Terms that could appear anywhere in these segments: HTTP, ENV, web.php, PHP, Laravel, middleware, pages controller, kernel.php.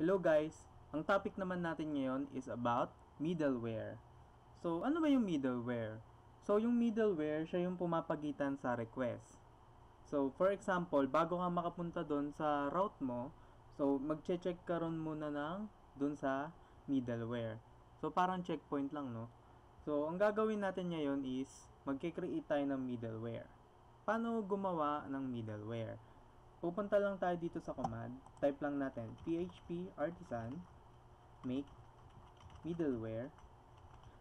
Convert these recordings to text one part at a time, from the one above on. Hello guys! Ang topic naman natin ngayon is about middleware. So, ano ba yung middleware? So, yung middleware, siya yung pumapagitan sa request. So, for example, bago ka makapunta doon sa route mo, so, mag-check ka ron muna ng doon sa middleware. So, parang checkpoint lang, no? So, ang gagawin natin ngayon is mag-create tayo ng middleware. Paano gumawa ng middleware? Pupunta lang tayo dito sa command. Type lang natin php artisan make middleware.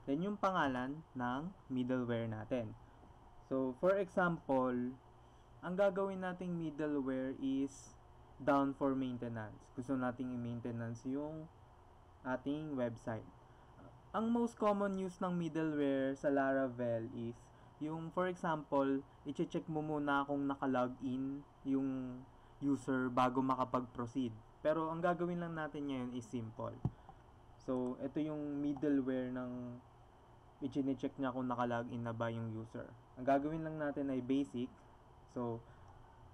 Then yung pangalan ng middleware natin. So for example, ang gagawin nating middleware is down for maintenance. Gusto nating i-maintenance yung ating website. Ang most common use ng middleware sa Laravel is yung, for example, i-check mo muna kung naka-login yung user bago makapag-proceed. Pero ang gagawin lang natin ngayon is simple. So, ito yung middleware ng i-check niya kung naka-login na ba yung user. Ang gagawin lang natin ay basic. So,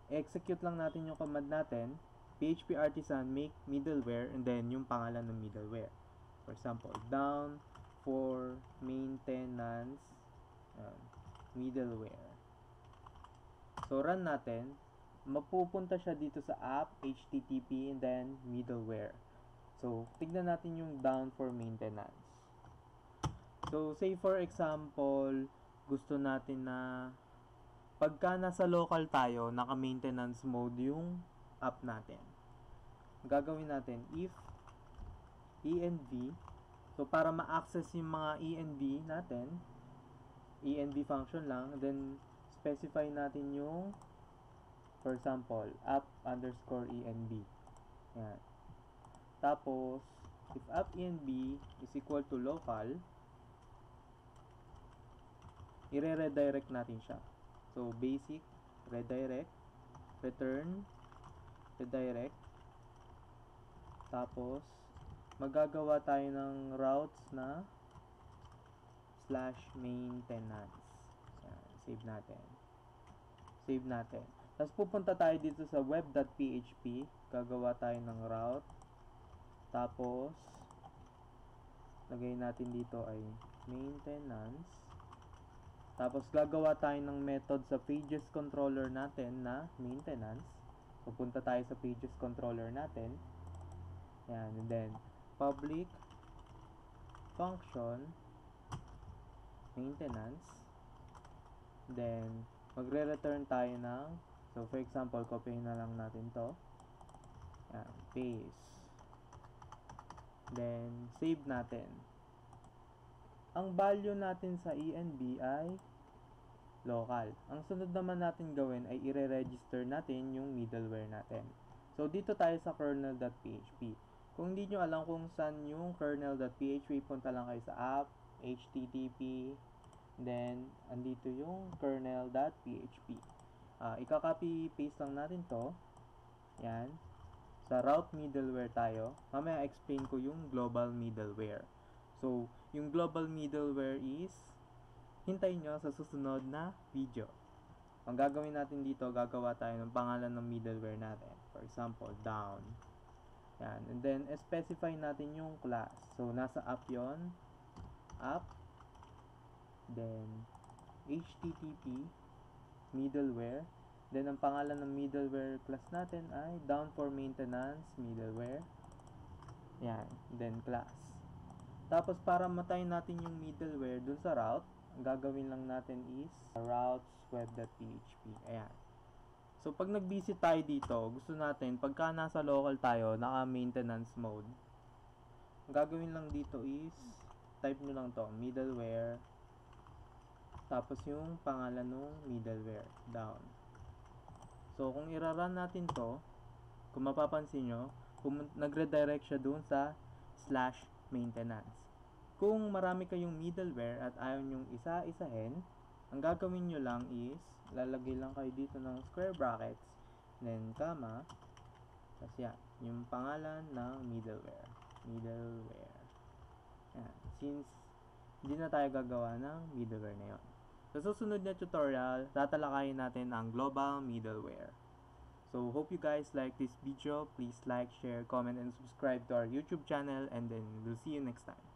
execute lang natin yung command natin. PHP artisan make middleware and then yung pangalan ng middleware. For example, down for maintenance middleware. So, run natin. Mapupunta siya dito sa app, HTTP, and then middleware. So, tignan natin yung down for maintenance. So, say for example, gusto natin na pagka nasa local tayo, naka-maintenance mode yung app natin. Gagawin natin if ENV. So, para ma-access yung mga ENV natin, ENV function lang, then specify natin yung, for example, app underscore env. Yan. Tapos, if app env is equal to local, i-redirect natin siya. So, basic, redirect, return, redirect. Tapos, magagawa tayo ng routes na /maintenance. Yan. Save natin. Save natin. Tapos pupunta tayo dito sa web.php. Gagawa tayo ng route. Tapos, lagay natin dito ay maintenance. Tapos, gagawa tayo ng method sa pages controller natin na maintenance. Pupunta tayo sa pages controller natin. Yan. And then, public function maintenance. Then, magre-return tayo ng, so, for example, copyin na lang natin to. Yan, paste. Then, save natin. Ang value natin sa ENV ay local. Ang sunod naman natin gawin ay i-register natin yung middleware natin. So, dito tayo sa kernel.php. Kung hindi nyo alam kung saan yung kernel.php, punta lang kayo sa app, http, then, andito yung kernel.php. Ika-copy paste lang natin to. Yan. Sa route middleware tayo. Mamaya explain ko yung global middleware. So, yung global middleware is hintayin nyo sa susunod na video. Ang gagawin natin dito, gagawa tayo ng pangalan ng middleware natin. For example, down. Yan. And then, specify natin yung class. So, nasa app yon. App. Then, HTTP middleware. Then, ang pangalan ng middleware class natin ay down for maintenance middleware. Yan. Then, class. Tapos, para matayin natin yung middleware dun sa route, ang gagawin lang natin is routes web.php. Ayan. So, pag nag-visit tayo dito, gusto natin, pagka nasa local tayo, naka-maintenance mode, ang gagawin lang dito is type nyo lang to, middleware. Tapos yung pangalan ng middleware, down. So, kung i-run natin to, kung mapapansin nyo, nag-redirect siya dun sa /maintenance. Kung marami kayong middleware at ayaw nyong isa-isahin, ang gagawin nyo lang is, lalagay lang kayo dito ng square brackets, then comma, tapos yan, yung pangalan ng middleware. Middleware. Yan. Since hindi na tayo gagawa ng middleware na yun. Sa susunod na tutorial, tatalakayin natin ang global middleware. So, So hope you guys like this video. Please like, share, comment, and subscribe to our YouTube channel, and then we'll see you next time.